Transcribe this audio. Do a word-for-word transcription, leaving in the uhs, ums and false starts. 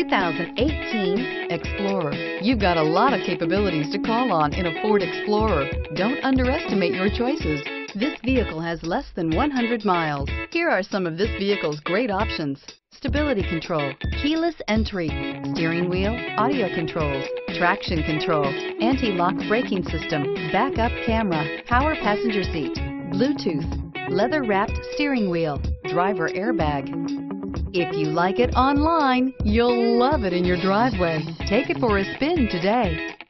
twenty eighteen Explorer. You've got a lot of capabilities to call on in a Ford Explorer. Don't underestimate your choices. This vehicle has less than one hundred miles. Here are some of this vehicle's great options: stability control, keyless entry, steering wheel audio controls, traction control, anti-lock braking system, backup camera, power passenger seat, Bluetooth, leather-wrapped steering wheel, driver airbag. If you like it online, you'll love it in your driveway. Take it for a spin today.